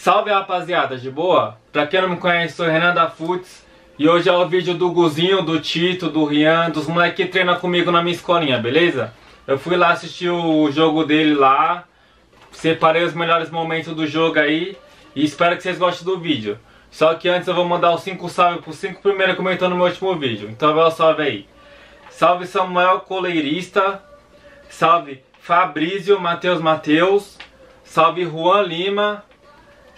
Salve rapaziada, de boa? Pra quem não me conhece, sou Renan da Futs e hoje é o vídeo do Guzinho, do Tito, do Rian, dos moleques que treinam comigo na minha escolinha, beleza? Eu fui lá assistir o jogo dele lá, separei os melhores momentos do jogo aí e espero que vocês gostem do vídeo. Só que antes eu vou mandar os 5 salve pros 5 primeiros que comentaram no meu último vídeo, então vai o salve aí. Salve Samuel Coleirista, salve Fabrizio Matheus, salve Juan Lima,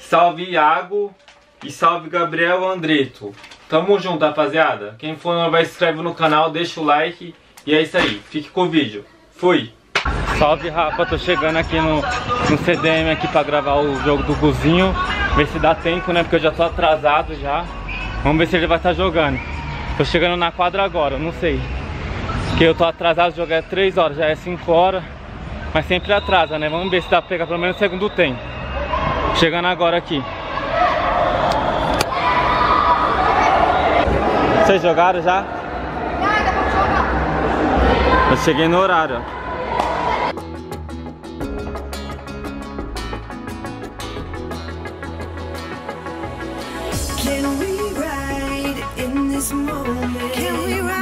salve Iago e salve Gabriel Andreto. Tamo junto, rapaziada. Quem for não vai, se inscreve no canal, deixa o like. E é isso aí, fique com o vídeo. Fui! Salve, rapa, tô chegando aqui no CDM aqui pra gravar o jogo do Guzinho. Ver se dá tempo, né, porque eu já tô atrasado já. Vamos ver se ele vai estar jogando. Tô chegando na quadra agora, não sei, porque eu tô atrasado, o jogo é 3 horas, já é 5 horas. Mas sempre atrasa, né, vamos ver se dá pra pegar pelo menos o segundo tempo. Chegando agora aqui. Vocês jogaram já? Nada, vamos jogar. Eu cheguei no horário. Can we ride in this moment? Can we ride?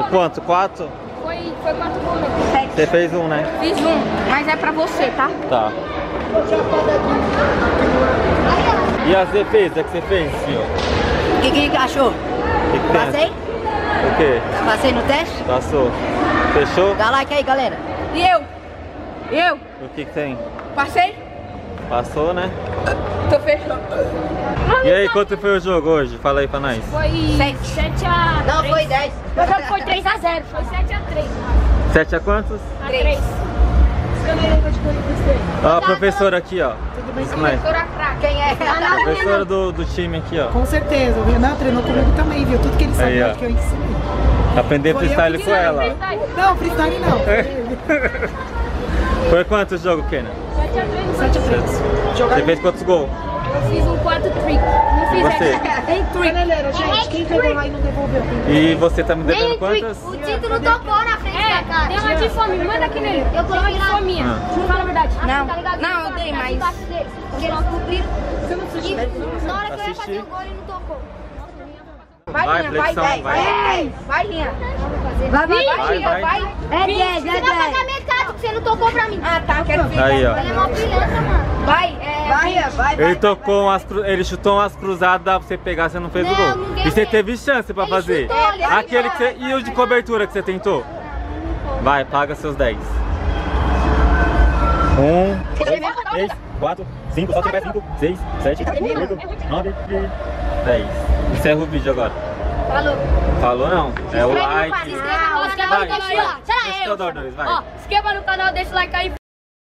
Isso, quanto? 4? Foi 4 boletos. Você fez um, né? Fiz um, mas é pra você, tá? Tá. E as defesas que você fez, senhor? O que achou? Que passei? O quê? Passei no teste? Passou. Fechou? Dá like aí, galera. E eu? O que tem? Passei? Passou, né? Tô fechando. E aí, quanto foi o jogo hoje? Fala aí pra nós. Foi 7 a 3. Não, foi 10. Meu jogo foi 3 a 0. Foi 7 a 3. 7 a quantos? A 3. Ó, a professora aqui, ó. Tudo bem, professora fraca. Quem é? A professora do time aqui, ó. Com certeza. O Renan treinou comigo também, viu? Tudo que ele sabia aí, que eu ensinei. Aprender freestyle com ela. Não, freestyle não. Foi quanto o jogo, Kenan? 7 a 3. Você fez quantos gols? Eu fiz um 4 trick. Não fiz essa. Tem trick. Gente, quem pegou lá e não devolveu? E você tá me devendo quantas? O Tito não tocou na frente da cara. Deu uma de fome, manda aqui nele. Eu coloquei de fome. Fala a verdade. Não, eu dei mais. Porque eles cobriram. Na hora que eu ia fazer o gol, ele não tocou. Vai, Linha, vai, 10. Vai, Linha. Vai, Linha. É 10, é 10. Você não tocou pra mim. Ah, tá, quero ver. Aí, ó. Ele é uma pilantra, mano. Vai. Ele tocou umas cruzadas. Ele chutou umas cruzadas pra você pegar, você não fez o gol. E você teve chance pra fazer. Aquele que você. E o de cobertura que você tentou? Vai, paga seus 10. 1, 2, 3, 4, 5, 6, 7, 8, 9, 10. Encerra o vídeo agora. Falou. Falou não. É o like. Se inscreva no canal, deixa o like aí.